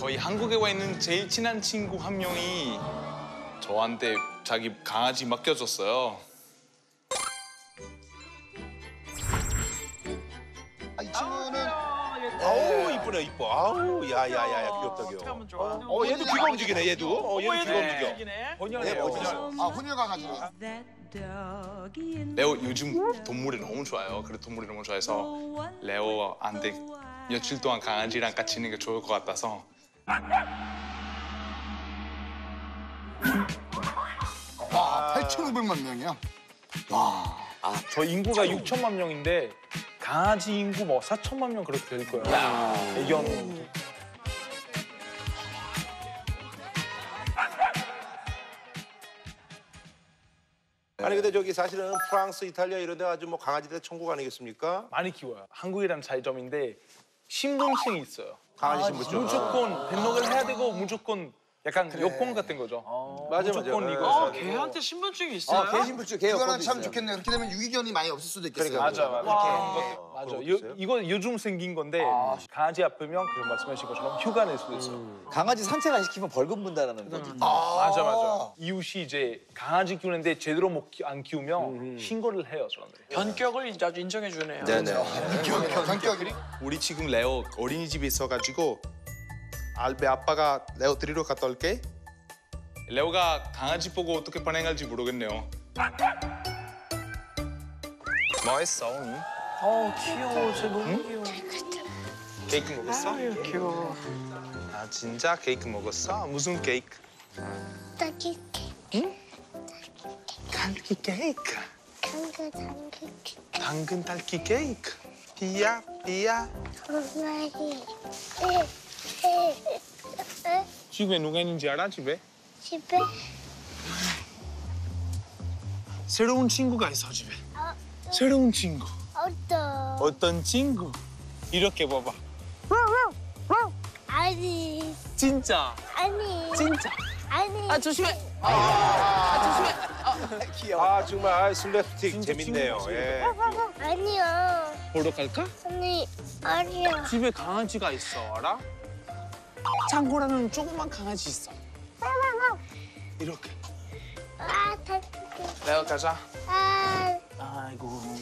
거의 한국에 와 있는 제일 친한 친구 한 명이 저한테 자기 강아지 맡겨줬어요. 아, 이 친구는 아우 이쁘네 이뻐. 아우 야야야야 귀엽다 귀여워. 어 얘도 귀가 움직이네 얘도. 어 얘도 귀가 움직이네. 혼혈이에요. 아 혼혈 강아지로. 레오 요즘 동물이 너무 좋아요. 그래서 동물이 너무 좋아해서 레오한테 며칠 동안 강아지랑 같이 있는 게 좋을 것 같아서. 와, 8,500만 명이야? 와. 아, 저 인구가 6천만 명인데 강아지 인구 뭐 4천만 명 그렇게 될 거예요. 애견. 아니 근데 저기 사실은 프랑스, 이탈리아 이런 데 아주 뭐 강아지들 천국 아니겠습니까? 많이 키워요. 한국이랑 차이점인데 신분증이 있어요. 강아지 신분증. 무조건 등록을 해야 되고 무조건 약간 그래. 요건 같은 거죠. 맞아 무조건 맞아. 이거. 걔한테 신분증이 있어요? 개 신분증, 개 요건. 그거는 참 좋겠네요. 그렇게 되면 유기견이 많이 없을 수도 있겠어요. 그러니까, 맞아. 이거 요즘 생긴 건데 강아지 아프면 그런 말씀하신 것처럼 휴가 낼 수도 있어요. 강아지 산책 안 시키면 벌금 분다라는 거지. 맞아 맞아. 이웃이 이제 강아지 키우는데 제대로 안 키우면 신고를 해요 사람들이. 변격을 아주 인정해 주네요. 네네. 변격이? 우리 지금 레오 어린이집에 있어가지고. 알베 아빠가 레오 데리러 갔다 올게. 레오가 강아지 보고 어떻게 반응할지 모르겠네요. 뭐했어 오늘? 어 귀여워, 쟤 너무 응? 귀여워. 케이크 먹었어? 아유 귀여워. 아 진짜 케이크 먹었어? 무슨 케이크? 딸기 케이크. 응? 딸기 케이크. 당근 딸기 케이크. 당근 딸기 케이크. 비야. 엄마리. 집에 누가 있는지 알아? 집에? 새로운 친구가 있어 집에. 새로운 친구. 어떤 친구? 이렇게 봐봐. 아니. 진짜. 아니. 진짜. 아니. 아 조심해. 조심해. 귀여워. 아 정말 슬랩스틱 재밌네요. 예. 아니요. 보러 갈까? 아니요. 집에 강아지가 있어 알아? 창고라는 조그만 강아지 있어. 이렇게. 레오 가자. 아이고.